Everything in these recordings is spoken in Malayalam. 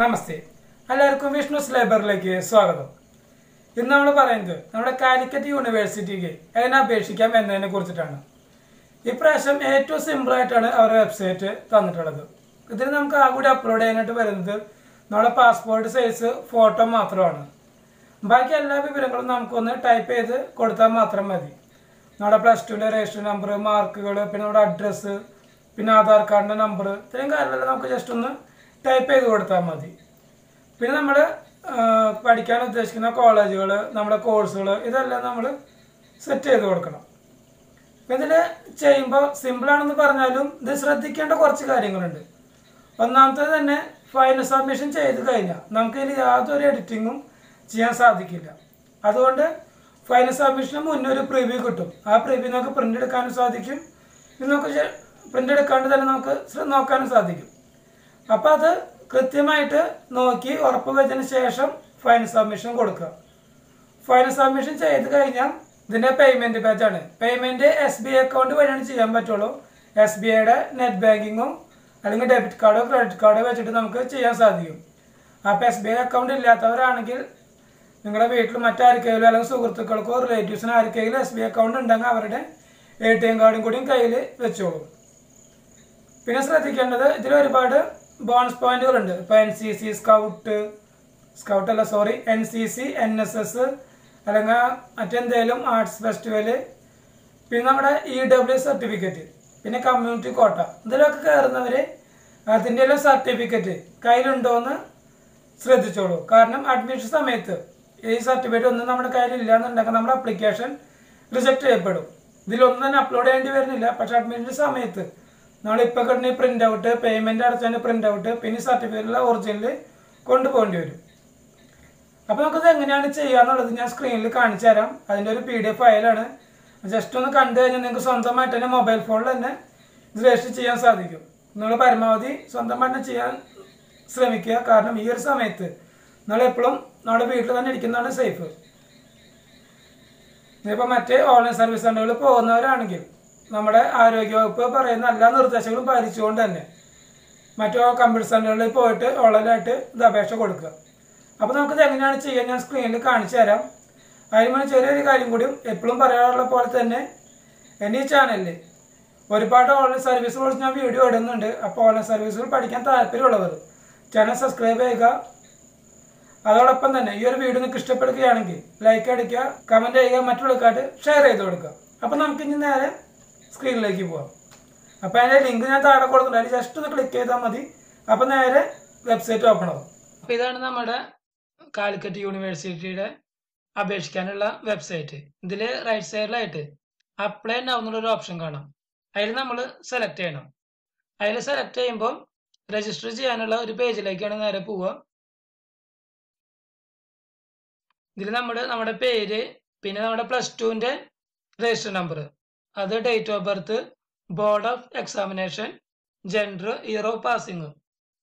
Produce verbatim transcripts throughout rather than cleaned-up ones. നമസ്തേ എല്ലാവർക്കും വിഷ്ണുസ് ലേബറിലേക്ക് സ്വാഗതം. ഇന്ന് നമ്മൾ പറയുന്നത് നമ്മുടെ കാലിക്കറ്റ് യൂണിവേഴ്സിറ്റിക്ക് എങ്ങനെ അപേക്ഷിക്കാം എന്നതിനെ കുറിച്ചിട്ടാണ്. ഇപ്രാവശ്യം ഏറ്റവും സിമ്പിളായിട്ടാണ് അവരുടെ വെബ്സൈറ്റ് തന്നിട്ടുള്ളത്. ഇതിന് നമുക്ക് ആകൂടി അപ്ലോഡ് ചെയ്യാനായിട്ട് വരുന്നത് നമ്മുടെ പാസ്പോർട്ട് സൈസ് ഫോട്ടോ മാത്രമാണ്. ബാക്കി എല്ലാ വിവരങ്ങളും നമുക്കൊന്ന് ടൈപ്പ് ചെയ്ത് കൊടുത്താൽ മാത്രം മതി. നമ്മുടെ പ്ലസ് ടുവിലെ രജിസ്റ്റർ നമ്പർ, മാർക്കുകൾ, പിന്നെ നമ്മുടെ അഡ്രസ്സ്, പിന്നെ ആധാർ കാർഡിൻ്റെ നമ്പർ, ഇത്രയും കാര്യങ്ങളെല്ലാം നമുക്ക് ജസ്റ്റ് ഒന്ന് ടൈപ്പ് ചെയ്ത് കൊടുത്താൽ മതി. പിന്നെ നമ്മൾ പഠിക്കാൻ ഉദ്ദേശിക്കുന്ന കോളേജുകൾ, നമ്മുടെ കോഴ്സുകൾ, ഇതെല്ലാം നമ്മൾ സെറ്റ് ചെയ്ത് കൊടുക്കണം. അപ്പം ഇതിൽ ചെയ്യുമ്പോൾ സിമ്പിളാണെന്ന് പറഞ്ഞാലും ഇത് ശ്രദ്ധിക്കേണ്ട കുറച്ച് കാര്യങ്ങളുണ്ട്. ഒന്നാമത്തെ തന്നെ ഫയൽ സബ്മിഷൻ ചെയ്ത് കഴിഞ്ഞാൽ നമുക്ക് ഇതിൽ യാതൊരു എഡിറ്റിങ്ങും ചെയ്യാൻ സാധിക്കില്ല. അതുകൊണ്ട് ഫയൽ സബ്മിഷന് മുന്നേ ഒരു പ്രിവ്യൂ കിട്ടും. ആ പ്രിവ്യൂ നമുക്ക് പ്രിൻ്റ് എടുക്കാനും സാധിക്കും. ഇത് നമുക്ക് പ്രിൻ്റ് എടുക്കാണ്ട് തന്നെ നമുക്ക് നോക്കാനും സാധിക്കും. അപ്പം അത് കൃത്യമായിട്ട് നോക്കി ഉറപ്പ് വെച്ചതിന് ശേഷം ഫൈൻ സബ്മിഷൻ കൊടുക്കുക. ഫൈൻ സബ്മിഷൻ ചെയ്ത് കഴിഞ്ഞാൽ ഇതിൻ്റെ പേയ്മെൻറ്റ് പേജാണ്. Payment S B I account വഴിയാണ് ചെയ്യാൻ പറ്റുള്ളൂ. എസ് ബി ഐയുടെ നെറ്റ് ബാങ്കിങ്ങോ അല്ലെങ്കിൽ ഡെബിറ്റ് കാർഡോ ക്രെഡിറ്റ് കാർഡോ വെച്ചിട്ട് നമുക്ക് ചെയ്യാൻ സാധിക്കും. അപ്പോൾ എസ് ബി ഐ അക്കൗണ്ട് ഇല്ലാത്തവരാണെങ്കിൽ നിങ്ങളുടെ വീട്ടിൽ മറ്റാർക്കെങ്കിലും അല്ലെങ്കിൽ സുഹൃത്തുക്കൾക്കോ റിലേറ്റീവ്സിനോ ആർക്കെങ്കിലും എസ് ബി ഐ അക്കൗണ്ട് ഉണ്ടെങ്കിൽ അവരുടെ എ ടി എം കാർഡും കൂടിയും കയ്യിൽ വെച്ചോളൂ. പിന്നെ ശ്രദ്ധിക്കേണ്ടത് ഇതിൽ ഒരുപാട് ബോണസ് പോയിന്റുകളുണ്ട്. ഇപ്പോൾ N C C scout scout അല്ല sorry N C C N S S അല്ലെങ്കിൽ മറ്റെന്തെങ്കിലും ആർട്സ് ഫെസ്റ്റിവൽ, പിന്നെ നമ്മുടെ ഇ ഡബ്ല്യു സർട്ടിഫിക്കറ്റ്, പിന്നെ കമ്മ്യൂണിറ്റി കോട്ട, ഇതിലൊക്കെ കയറുന്നവർ അതിൻ്റെ എല്ലാം സർട്ടിഫിക്കറ്റ് കയ്യിലുണ്ടോയെന്ന് ശ്രദ്ധിച്ചോളൂ. കാരണം അഡ്മിഷൻ സമയത്ത് ഈ സർട്ടിഫിക്കറ്റ് ഒന്നും നമ്മുടെ കയ്യിലില്ല എന്നുണ്ടെങ്കിൽ നമ്മുടെ അപ്ലിക്കേഷൻ റിജക്റ്റ് ചെയ്യപ്പെടും. ഇതിലൊന്നും തന്നെ അപ്ലോഡ് ചെയ്യേണ്ടി വരുന്നില്ല. പക്ഷേ അഡ്മിഷൻ സമയത്ത് നമ്മളിപ്പോൾ കിട്ടുന്ന പ്രിൻ്റ് ഔട്ട്, പേയ്മെൻറ്റ് അടച്ചതിൻ്റെ പ്രിൻ്റ് ഔട്ട്, പിന്നെ സർട്ടിഫിക്കറ്റിലെ ഒറിജിനൽ കൊണ്ടുപോകേണ്ടി വരും. അപ്പോൾ നമുക്കത് എങ്ങനെയാണ് ചെയ്യുക എന്നുള്ളത് ഞാൻ സ്ക്രീനിൽ കാണിച്ചു തരാം. അതിൻ്റെ ഒരു പി ഡി എഫ് ഫയലാണ്. ജസ്റ്റ് ഒന്ന് കണ്ടു കഴിഞ്ഞാൽ നിങ്ങൾക്ക് സ്വന്തമായിട്ട് തന്നെ മൊബൈൽ ഫോണിൽ തന്നെ ഇത് രജിസ്റ്റർ ചെയ്യാൻ സാധിക്കും. നിങ്ങൾ പരമാവധി സ്വന്തമായിട്ട് ചെയ്യാൻ ശ്രമിക്കുക. കാരണം ഈ ഒരു സമയത്ത് നിങ്ങളെപ്പോഴും നമ്മുടെ വീട്ടിൽ തന്നെ ഇരിക്കുന്നതാണ് സേഫ്. ഇപ്പോൾ മറ്റേ ഓൺലൈൻ സർവീസ് സെൻ്ററുകളിൽ പോകുന്നവരാണെങ്കിൽ നമ്മുടെ ആരോഗ്യവകുപ്പ് പറയുന്ന എല്ലാ നിർദ്ദേശങ്ങളും പാലിച്ചുകൊണ്ട് തന്നെ മറ്റോ കമ്പ്യൂട്ടർ സെൻ്ററുകളിൽ പോയിട്ട് ഓൺലൈനായിട്ട് ഇത് അപേക്ഷ കൊടുക്കുക. അപ്പോൾ നമുക്കിത് എങ്ങനെയാണ് ചെയ്യുക ഞാൻ സ്ക്രീനിൽ കാണിച്ചു തരാം. അതിന് ചെറിയൊരു കാര്യം കൂടിയും എപ്പോഴും പറയാറുള്ള പോലെ തന്നെ എൻ്റെ ഈ ചാനലിൽ ഒരുപാട് ഓൺലൈൻ സർവീസുകൾ ഞാൻ വീഡിയോ ഇടുന്നുണ്ട്. അപ്പോൾ ഓൺലൈൻ സർവീസുകൾ പഠിക്കാൻ താല്പര്യമുള്ളവർ ചാനൽ സബ്സ്ക്രൈബ് ചെയ്യുക. അതോടൊപ്പം തന്നെ ഈ ഒരു വീഡിയോ നിങ്ങൾക്ക് ഇഷ്ടപ്പെടുകയാണെങ്കിൽ ലൈക്ക് അടിക്കുക, കമൻറ്റ് ചെയ്യുക, മറ്റുള്ളവർക്കായിട്ട് ഷെയർ ചെയ്ത് കൊടുക്കുക. അപ്പോൾ നമുക്കിനി നേരെ സ്ക്രീനിലേക്ക് പോവാം. അപ്പോൾ അതിൻ്റെ ലിങ്ക് ഞാൻ താഴെ കൊടുത്തിട്ടുണ്ട്. അതിൽ ജസ്റ്റ് ഒന്ന് ക്ലിക്ക് ചെയ്താൽ മതി. അപ്പം നേരെ വെബ്സൈറ്റ് ഓപ്പൺ ആവും. അപ്പോൾ ഇതാണ് നമ്മുടെ കാലിക്കറ്റ് യൂണിവേഴ്സിറ്റിയുടെ അപേക്ഷിക്കാനുള്ള വെബ്സൈറ്റ്. ഇതിൽ റൈറ്റ് സൈഡിലായിട്ട് അപ്ലൈ നൗ എന്നുള്ളൊരു ഓപ്ഷൻ കാണാം. അതിൽ നമ്മൾ സെലക്ട് ചെയ്യണം. അതിൽ സെലക്ട് ചെയ്യുമ്പോൾ രജിസ്റ്റർ ചെയ്യാനുള്ള ഒരു പേജിലേക്കാണ് നേരെ പോവുക. ഇതിൽ നമ്മുടെ നമ്മുടെ പേര്, പിന്നെ നമ്മുടെ പ്ലസ് ടുവിൻ്റെ രജിസ്റ്റർ നമ്പർ, അത് date of birth, board of examination, gender, year of passing,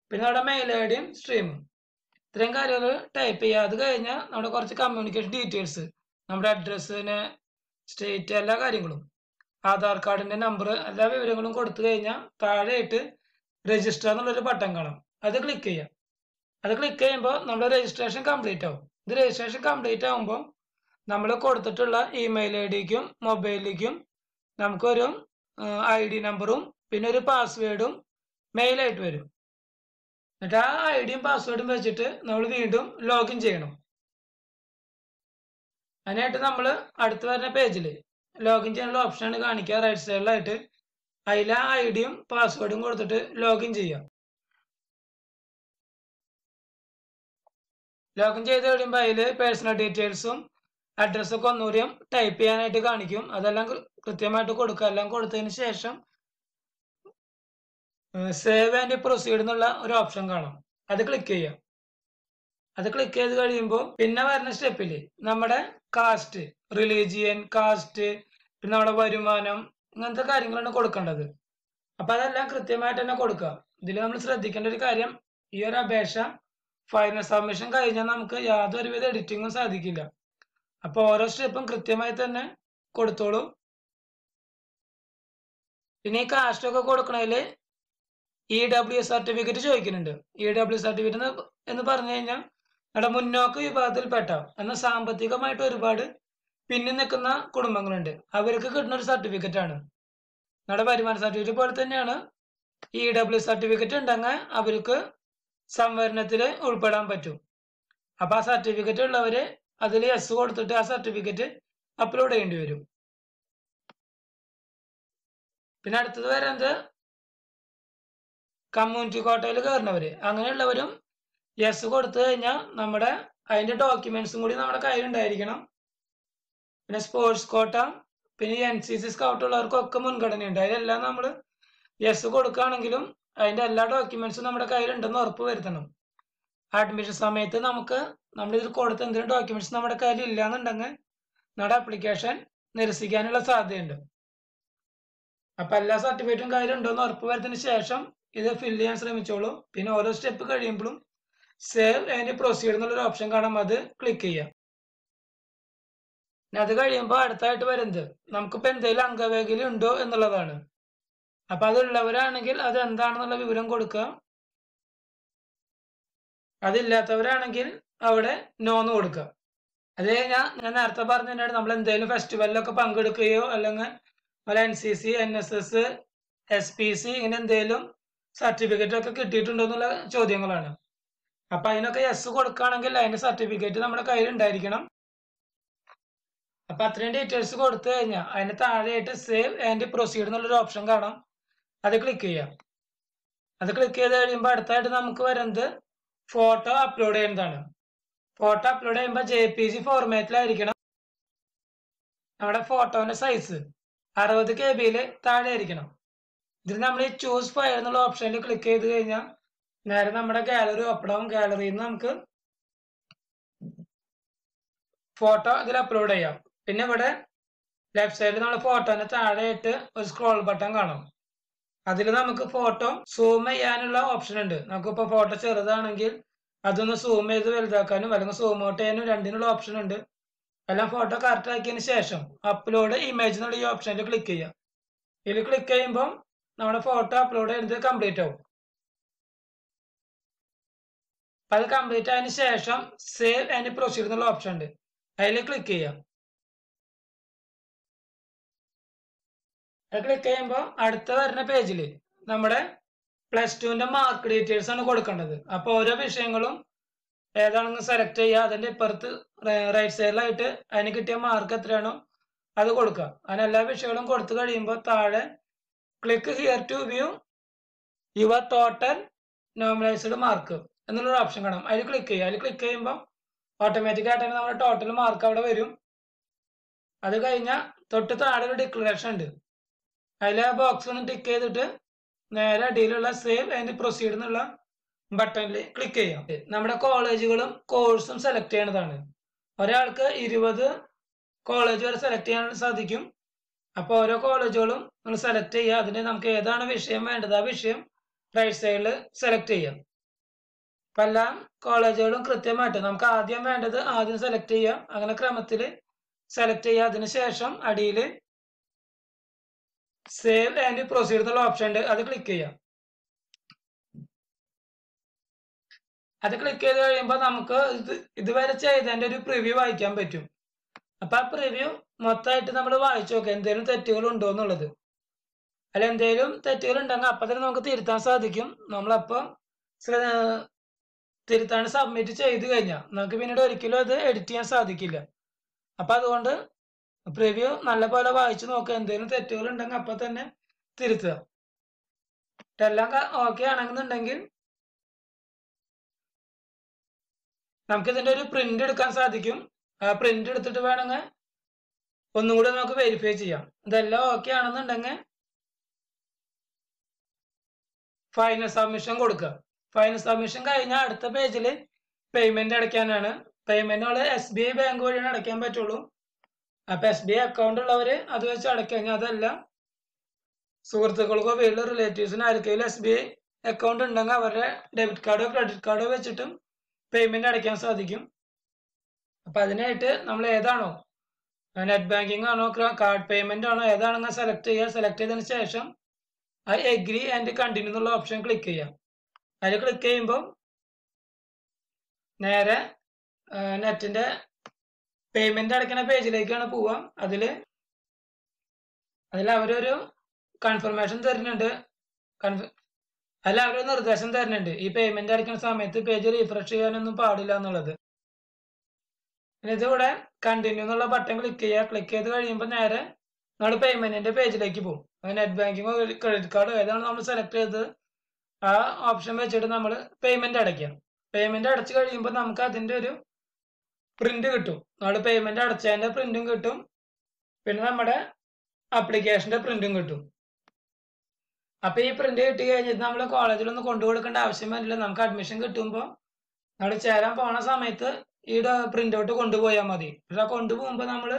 പിന്നെ നമ്മുടെ മെയിൽ ഐ ഡിയും സ്ട്രീമും, ഇത്രയും കാര്യങ്ങൾ ടൈപ്പ് ചെയ്യുക. അത് കഴിഞ്ഞാൽ നമ്മുടെ കുറച്ച് കമ്മ്യൂണിക്കേഷൻ ഡീറ്റെയിൽസ്, നമ്മുടെ അഡ്രസ്സിന്, സ്റ്റേറ്റ്, എല്ലാ കാര്യങ്ങളും, ആധാർ കാർഡിൻ്റെ നമ്പർ, എല്ലാ വിവരങ്ങളും കൊടുത്തു കഴിഞ്ഞാൽ താഴെയായിട്ട് രജിസ്റ്റർ എന്നുള്ളൊരു ബട്ടൺ കാണാം. അത് ക്ലിക്ക് ചെയ്യാം. അത് ക്ലിക്ക് ചെയ്യുമ്പോൾ നമ്മുടെ രജിസ്ട്രേഷൻ കംപ്ലീറ്റ് ആവും. ഇത് രജിസ്ട്രേഷൻ കംപ്ലീറ്റ് ആവുമ്പോൾ നമ്മൾ കൊടുത്തിട്ടുള്ള ഇമെയിൽ ഐ ഡിക്കും മൊബൈലിലേക്കും നമുക്കൊരു ഐ ഡി നമ്പറും പിന്നെ ഒരു പാസ്വേഡും മെയിലായിട്ട് വരും. എന്നിട്ട് ആ ഐ ഡിയും പാസ്വേഡും വെച്ചിട്ട് നമ്മൾ വീണ്ടും ലോഗിൻ ചെയ്യണം. അതിനായിട്ട് നമ്മൾ അടുത്ത് വരുന്ന പേജിൽ ലോഗിൻ ചെയ്യാനുള്ള ഓപ്ഷനാണ് കാണിക്കുക റൈറ്റ് സൈഡിലായിട്ട്. അതിൽ ആ ഐ ഡിയും പാസ്വേഡും കൊടുത്തിട്ട് ലോഗിൻ ചെയ്യാം. ലോഗിൻ ചെയ്ത് കഴിയുമ്പോൾ അതിൽ പേഴ്സണൽ ഡീറ്റെയിൽസും അഡ്രസ്സൊക്കെ ഒന്നുകൂടിയും ടൈപ്പ് ചെയ്യാനായിട്ട് കാണിക്കും. അതെല്ലാം കൃത്യമായിട്ട് കൊടുക്കുക. എല്ലാം കൊടുത്തതിന് ശേഷം സേവ് ആൻഡ് പ്രൊസീഡ് എന്നുള്ള ഒരു ഓപ്ഷൻ കാണാം. അത് ക്ലിക്ക് ചെയ്യാം. അത് ക്ലിക്ക് ചെയ്ത് കഴിയുമ്പോൾ പിന്നെ വരുന്ന സ്റ്റെപ്പിൽ നമ്മുടെ കാസ്റ്റ്, റിലീജിയൻ, കാസ്റ്റ്, പിന്നെ നമ്മുടെ വരുമാനം, ഇങ്ങനത്തെ കാര്യങ്ങളാണ് കൊടുക്കേണ്ടത്. അപ്പം അതെല്ലാം കൃത്യമായിട്ട് തന്നെ കൊടുക്കുക. ഇതിൽ നമ്മൾ ശ്രദ്ധിക്കേണ്ട ഒരു കാര്യം, ഈ ഒരു അപേക്ഷ ഫൈനൽ സബ്മിഷൻ കഴിഞ്ഞാൽ നമുക്ക് യാതൊരുവിധ എഡിറ്റിങ്ങും സാധിക്കില്ല. അപ്പോൾ ഓരോ സ്റ്റെപ്പും കൃത്യമായി തന്നെ കൊടുത്തോളൂ. പിന്നെ ഈ കാസ്റ്റൊക്കെ കൊടുക്കണതിൽ E W S certificate ചോദിക്കുന്നുണ്ട്. E W S certificate എന്ന് പറഞ്ഞു കഴിഞ്ഞാൽ നമ്മുടെ മുന്നോക്ക വിഭാഗത്തിൽപ്പെട്ട എന്ന സാമ്പത്തികമായിട്ട് ഒരുപാട് പിന്നി നിൽക്കുന്ന കുടുംബങ്ങളുണ്ട്. അവർക്ക് കിട്ടുന്ന ഒരു സർട്ടിഫിക്കറ്റ് ആണ് നമ്മുടെ വരുമാന സർട്ടിഫിക്കറ്റ് പോലെ തന്നെയാണ് E W S സർട്ടിഫിക്കറ്റ് ഉണ്ടെങ്കിൽ അവർക്ക് സംവരണത്തിൽ ഉൾപ്പെടാൻ പറ്റും. അപ്പോൾ ആ സർട്ടിഫിക്കറ്റ് ഉള്ളവര് അതിൽ എസ് കൊടുത്തിട്ട് ആ സർട്ടിഫിക്കറ്റ് അപ്ലോഡ് ചെയ്യേണ്ടി വരും. പിന്നെ അടുത്തത് വരുന്നത് കമ്മ്യൂണിറ്റി കോട്ടയിൽ കയറുന്നവർ. അങ്ങനെയുള്ളവരും എസ് കൊടുത്തു കഴിഞ്ഞാൽ നമ്മുടെ അതിൻ്റെ ഡോക്യുമെന്റ്സും കൂടി നമ്മുടെ കയ്യിലുണ്ടായിരിക്കണം. പിന്നെ സ്പോർട്സ് കോട്ട, പിന്നെ എൻ സി സി സ്കൗട്ട് ഉള്ളവർക്കൊക്കെ മുൻഗണനയുണ്ട്. അതിലെല്ലാം നമ്മൾ എസ് കൊടുക്കുകയാണെങ്കിലും അതിൻ്റെ എല്ലാ ഡോക്യുമെന്റ്സും നമ്മുടെ കയ്യിലുണ്ടെന്ന് ഉറപ്പ് വരുത്തണം. അഡ്മിഷൻ സമയത്ത് നമുക്ക് നമ്മുടെ ഇതിൽ കൊടുത്ത എന്തെങ്കിലും ഡോക്യുമെന്റ്സ് നമ്മുടെ കയ്യിൽ ഇല്ലാന്നുണ്ടെങ്കിൽ നമ്മുടെ ആപ്ലിക്കേഷൻ നിരസിക്കാനുള്ള സാധ്യതയുണ്ട്. അപ്പം എല്ലാ സർട്ടിഫിക്കറ്റും കയ്യിലുണ്ടോ എന്ന് ഉറപ്പ് വരുത്തിന് ശേഷം ഇത് ഫില്ല് ചെയ്യാൻ ശ്രമിച്ചോളൂ. പിന്നെ ഓരോ സ്റ്റെപ്പ് കഴിയുമ്പോഴും സേവ് ആൻഡ് പ്രൊസീഡ് എന്നുള്ളൊരു ഓപ്ഷൻ കാണാം, അത് ക്ലിക്ക് ചെയ്യാം. അത് കഴിയുമ്പോൾ അടുത്തായിട്ട് വരുന്നത് നമുക്കിപ്പോൾ എന്തെങ്കിലും അംഗവൈകല്യം ഉണ്ടോ എന്നുള്ളതാണ്. അപ്പം അതുള്ളവരാണെങ്കിൽ അത് എന്താണെന്നുള്ള വിവരം കൊടുക്കുക. അതില്ലാത്തവരാണെങ്കിൽ അവിടെ നോന്ന് കൊടുക്കുക. അത് കഴിഞ്ഞാൽ ഞാൻ നേരത്തെ പറഞ്ഞതിനായിട്ട് നമ്മൾ എന്തെങ്കിലും ഫെസ്റ്റിവലിലൊക്കെ പങ്കെടുക്കുകയോ അല്ലെങ്കിൽ അതുപോലെ N C C, N S S, S P C ഇങ്ങനെ എന്തെങ്കിലും സർട്ടിഫിക്കറ്റ് ഒക്കെ കിട്ടിയിട്ടുണ്ടോ എന്നുള്ള ചോദ്യങ്ങളാണ്. അപ്പം അതിനൊക്കെ എസ് കൊടുക്കുകയാണെങ്കിൽ അതിൻ്റെ സർട്ടിഫിക്കറ്റ് നമ്മുടെ കയ്യിൽ ഉണ്ടായിരിക്കണം. അപ്പം അത്രയും ഡീറ്റെയിൽസ് കൊടുത്തു കഴിഞ്ഞാൽ അതിന് താഴെയായിട്ട് സേവ് ആൻഡ് പ്രൊസീഡ് എന്നുള്ളൊരു ഓപ്ഷൻ കാണാം, അത് ക്ലിക്ക് ചെയ്യാം. അത് ക്ലിക്ക് ചെയ്ത് കഴിയുമ്പോൾ അടുത്തായിട്ട് നമുക്ക് വരുന്നത് ഫോട്ടോ അപ്ലോഡ് ചെയ്യുന്നതാണ്. ഫോട്ടോ അപ്ലോഡ് ചെയ്യുമ്പോൾ ജെ പി ജി ഫോർമാറ്റിലായിരിക്കണം. നമ്മുടെ ഫോട്ടോൻ്റെ സൈസ് അറുപത് കെ ബിയിൽ താഴെ ആയിരിക്കണം. ഇതിൽ നമ്മൾ ഈ ചൂസ് ഫയൽ എന്നുള്ള ഓപ്ഷനിൽ ക്ലിക്ക് ചെയ്ത് കഴിഞ്ഞാൽ നേരെ നമ്മുടെ ഗാലറി ഓപ്പൺ ആവും. ഗാലറിയിൽ നിന്ന് നമുക്ക് ഫോട്ടോ ഇതിൽ അപ്ലോഡ് ചെയ്യാം. പിന്നെ ഇവിടെ ലെഫ്റ്റ് സൈഡിൽ നമ്മൾ ഫോട്ടോനെ താഴെയായിട്ട് ഒരു സ്ക്രോൾ ബട്ടൺ കാണും. അതിൽ നമുക്ക് ഫോട്ടോ സൂം ചെയ്യാനുള്ള ഓപ്ഷൻ ഉണ്ട്. നമുക്കിപ്പോൾ ഫോട്ടോ ചെറുതാണെങ്കിൽ അതൊന്ന് സൂം ചെയ്ത് വലുതാക്കാനും അല്ലെങ്കിൽ സൂം ഔട്ട് ചെയ്യാനും രണ്ടിനുള്ള ഓപ്ഷൻ ഉണ്ട്. എല്ലാം ഫോട്ടോ കറക്റ്റ് ആക്കിയതിന് ശേഷം അപ്ലോഡ് ഇമേജ് എന്നുള്ള ഈ ഓപ്ഷനിൽ ക്ലിക്ക് ചെയ്യാം. ഇതിൽ ക്ലിക്ക് ചെയ്യുമ്പോൾ നമ്മുടെ ഫോട്ടോ അപ്ലോഡ് ചെയ്യുന്നത് കംപ്ലീറ്റ് ആവും. അത് കംപ്ലീറ്റ് ആയതിനു ശേഷം സേവ് ആൻഡ് പ്രൊസീഡ് എന്നുള്ള ഓപ്ഷൻ ഉണ്ട്, അതിൽ ക്ലിക്ക് ചെയ്യാം. അത് ക്ലിക്ക് ചെയ്യുമ്പോൾ അടുത്ത വരുന്ന പേജിൽ നമ്മുടെ പ്ലസ് ടുവിൻ്റെ മാർക്ക് ഡീറ്റെയിൽസ് ആണ് കൊടുക്കേണ്ടത്. അപ്പോൾ ഓരോ വിഷയങ്ങളും ഏതാണെന്ന് സെലക്ട് ചെയ്യുക. അതിൻ്റെ ഇപ്പുറത്ത് റൈറ്റ് സൈഡിലായിട്ട് അതിന് കിട്ടിയ മാർക്ക് എത്രയാണോ അത് കൊടുക്കുക. അതിന് എല്ലാ വിഷയങ്ങളും കൊടുത്തു കഴിയുമ്പോൾ താഴെ click here to view your total normalised mark എന്നുള്ളൊരു ഓപ്ഷൻ കാണാം, അതിൽ ക്ലിക്ക് ചെയ്യുക. അതിൽ ക്ലിക്ക് ചെയ്യുമ്പോൾ ഓട്ടോമാറ്റിക്കായിട്ട് തന്നെ നമ്മുടെ ടോട്ടൽ മാർക്ക് അവിടെ വരും. അത് കഴിഞ്ഞാൽ തൊട്ട് താഴെ ഒരു ഡിക്ലറേഷൻ ഉണ്ട്, അതിൽ ആ ബോക്സ് ഒന്ന് ടിക്ക് ചെയ്തിട്ട് നേരെ അടിയിലുള്ള സേവ് ആൻഡ് പ്രൊസീഡ് എന്നുള്ള ബട്ടണിൽ ക്ലിക്ക് ചെയ്യാം. നമ്മുടെ കോളേജുകളും കോഴ്സും സെലക്ട് ചെയ്യേണ്ടതാണ്. ഒരാൾക്ക് ഇരുപത് കോളേജ് വരെ സെലക്ട് ചെയ്യാൻ സാധിക്കും. അപ്പോൾ ഓരോ കോളേജുകളും നമ്മൾ സെലക്ട് ചെയ്യുക. അതിന് നമുക്ക് ഏതാണ് വിഷയം വേണ്ടത് ആ വിഷയം റൈറ്റ് സൈഡിൽ സെലക്ട് ചെയ്യാം. അപ്പം എല്ലാ കോളേജുകളും കൃത്യമായിട്ട് നമുക്ക് ആദ്യം വേണ്ടത് ആദ്യം സെലക്ട് ചെയ്യാം. അങ്ങനെ ക്രമത്തിൽ സെലക്ട് ചെയ്യുക. അതിന് ശേഷം അടിയിൽ സേവ് ആൻഡ് പ്രൊസീഡ് എന്നുള്ള ഓപ്ഷൻ ഉണ്ട്, അത് ക്ലിക്ക് ചെയ്യാം. അത് ക്ലിക്ക് ചെയ്ത് കഴിയുമ്പോൾ നമുക്ക് ഇത് ഇതുവരെ ചെയ്തതിൻ്റെ ഒരു പ്രിവ്യൂ വായിക്കാൻ പറ്റും. അപ്പം ആ പ്രിവ്യൂ മൊത്തമായിട്ട് നമ്മൾ വായിച്ചു നോക്കുക, എന്തെങ്കിലും തെറ്റുകൾ ഉണ്ടോ എന്നുള്ളത്. അല്ല എന്തെങ്കിലും തെറ്റുകൾ ഉണ്ടെങ്കിൽ അപ്പം തന്നെ നമുക്ക് തിരുത്താൻ സാധിക്കും. നമ്മളപ്പം തിരുത്താൻ സബ്മിറ്റ് ചെയ്ത് കഴിഞ്ഞാൽ നമുക്ക് പിന്നീട് ഒരിക്കലും അത് എഡിറ്റ് ചെയ്യാൻ സാധിക്കില്ല. അപ്പം അതുകൊണ്ട് പ്രിവ്യൂ നല്ലപോലെ വായിച്ചു നോക്കുക. എന്തെങ്കിലും തെറ്റുകൾ ഉണ്ടെങ്കിൽ അപ്പം തന്നെ തിരുത്തുക. എല്ലാം ഓക്കെ ആണെന്നുണ്ടെങ്കിൽ നമുക്കിതിൻ്റെ ഒരു പ്രിന്റ് എടുക്കാൻ സാധിക്കും. ആ പ്രിന്റ് എടുത്തിട്ട് വേണമെങ്കിൽ ഒന്നും കൂടി നമുക്ക് വെരിഫൈ ചെയ്യാം. ഇതെല്ലാം ഓക്കെ ആണെന്നുണ്ടെങ്കിൽ ഫൈനൽ സബ്മിഷൻ കൊടുക്കുക. ഫൈനൽ സബ്മിഷൻ കഴിഞ്ഞാൽ അടുത്ത പേജിൽ പേയ്മെന്റ് അടയ്ക്കാനാണ്. പേയ്മെന്റ് നമ്മൾ എസ് ബി ഐ ബാങ്ക് വഴിയാണ് അടയ്ക്കാൻ പറ്റുള്ളൂ. അപ്പം എസ് ബി ഐ അക്കൗണ്ട് ഉള്ളവർ അത് വെച്ച് അടയ്ക്കുക. കഴിഞ്ഞാൽ അതല്ല സുഹൃത്തുക്കൾക്കോ വീട്ടിലെ റിലേറ്റീവ്സിനോ ആർക്കെങ്കിലും എസ് ബി ഐ അക്കൗണ്ട് ഉണ്ടെങ്കിൽ അവരുടെ ഡെബിറ്റ് കാർഡോ ക്രെഡിറ്റ് കാർഡോ വെച്ചിട്ടും പേയ്മെന്റ് അടയ്ക്കാൻ സാധിക്കും. അപ്പം അതിനായിട്ട് നമ്മൾ ഏതാണോ നെറ്റ് ബാങ്കിങ് ആണോ കാർഡ് പേയ്മെന്റ് ആണോ ഏതാണെന്ന് സെലക്ട് ചെയ്യുക. സെലക്ട് ചെയ്തതിന് ശേഷം I agree and continue എന്നുള്ള ഓപ്ഷൻ ക്ലിക്ക് ചെയ്യാം. അതിൽ ക്ലിക്ക് ചെയ്യുമ്പോൾ നേരെ നെറ്റിന്റെ പേയ്മെന്റ് അടയ്ക്കുന്ന പേജിലേക്കാണ് പോവാം. അതിൽ അതിൽ അവരൊരു കൺഫർമേഷൻ തരുന്നുണ്ട്. അതിൽ അവരൊരു നിർദ്ദേശം തരുന്നുണ്ട്, ഈ പേയ്മെന്റ് അടയ്ക്കുന്ന സമയത്ത് പേജ് റീഫ്രഷ് ചെയ്യാനൊന്നും പാടില്ല എന്നുള്ളത്. ഇതിവിടെ കണ്ടിന്യൂ എന്നുള്ള ബട്ടൺ ക്ലിക്ക് ചെയ്യുക. ക്ലിക്ക് ചെയ്ത് കഴിയുമ്പോൾ നേരെ നമ്മൾ പേയ്മെന്റിന്റെ പേജിലേക്ക് പോകും. നെറ്റ് ബാങ്കിങ്ങോ ക്രെഡിറ്റ് കാർഡോ ഏതാണ് നമ്മൾ സെലക്ട് ചെയ്തത് ആ ഓപ്ഷൻ വെച്ചിട്ട് നമ്മൾ പേയ്മെന്റ് അടയ്ക്കാം. പേയ്മെന്റ് അടച്ചു കഴിയുമ്പോൾ നമുക്ക് അതിന്റെ ഒരു പ്രിന്റ് കിട്ടും. നമ്മൾ പേയ്മെന്റ് അടച്ചതിന്റെ പ്രിന്റും കിട്ടും, പിന്നെ നമ്മുടെ ആപ്ലിക്കേഷന്റെ പ്രിന്റും കിട്ടും. അപ്പൊ ഈ പ്രിന്റ് കിട്ടി കഴിഞ്ഞിട്ട് നമ്മൾ കോളേജിലൊന്നും കൊണ്ടുകൊടുക്കേണ്ട ആവശ്യം വരില്ല. നമുക്ക് അഡ്മിഷൻ കിട്ടുമ്പോൾ നമ്മൾ ചേരാൻ പോണ സമയത്ത് ഈ പ്രിന്റ് ഔട്ട് കൊണ്ടുപോയാൽ മതി. പക്ഷെ കൊണ്ടുപോകുമ്പോൾ നമ്മൾ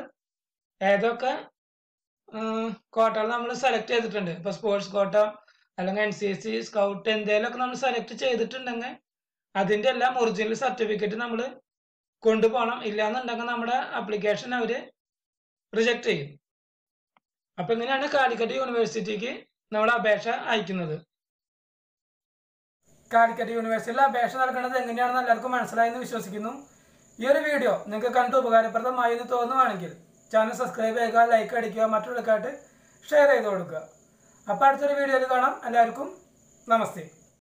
ഏതൊക്കെ കോട്ടകൾ നമ്മൾ സെലക്ട് ചെയ്തിട്ടുണ്ട്, ഇപ്പൊ സ്പോർട്സ് കോട്ട അല്ലെങ്കിൽ എൻ സി സി സ്കൗട്ട് എന്തെങ്കിലുമൊക്കെ നമ്മൾ സെലക്ട് ചെയ്തിട്ടുണ്ടെങ്കിൽ അതിന്റെ എല്ലാം ഒറിജിനൽ സർട്ടിഫിക്കറ്റ് നമ്മൾ കൊണ്ടുപോകണം. ഇല്ലാന്നുണ്ടെങ്കിൽ നമ്മുടെ ആപ്ലിക്കേഷൻ അവർ റിജക്ട് ചെയ്യും. അപ്പൊ ഇങ്ങനെയാണ് കാലിക്കറ്റ് യൂണിവേഴ്സിറ്റിക്ക് നമ്മൾ അപേക്ഷ അയക്കുന്നത്. കാലിക്കറ്റ് യൂണിവേഴ്സിറ്റിയിൽ അപേക്ഷ നൽകുന്നത് എങ്ങനെയാണെന്ന് എല്ലാവർക്കും മനസ്സിലായെന്ന് വിശ്വസിക്കുന്നു. ഈ ഒരു വീഡിയോ നിങ്ങൾക്ക് കണ്ട് ഉപകാരപ്രദമായി എന്ന് തോന്നുവാണെങ്കിൽ ചാനൽ സബ്സ്ക്രൈബ് ചെയ്യുക, ലൈക്ക് അടിക്കുക, മറ്റുള്ളവർക്കായിട്ട് ഷെയർ ചെയ്ത് കൊടുക്കുക. അപ്പോൾ അടുത്തൊരു വീഡിയോയിൽ കാണാം. എല്ലാവർക്കും നമസ്തേ.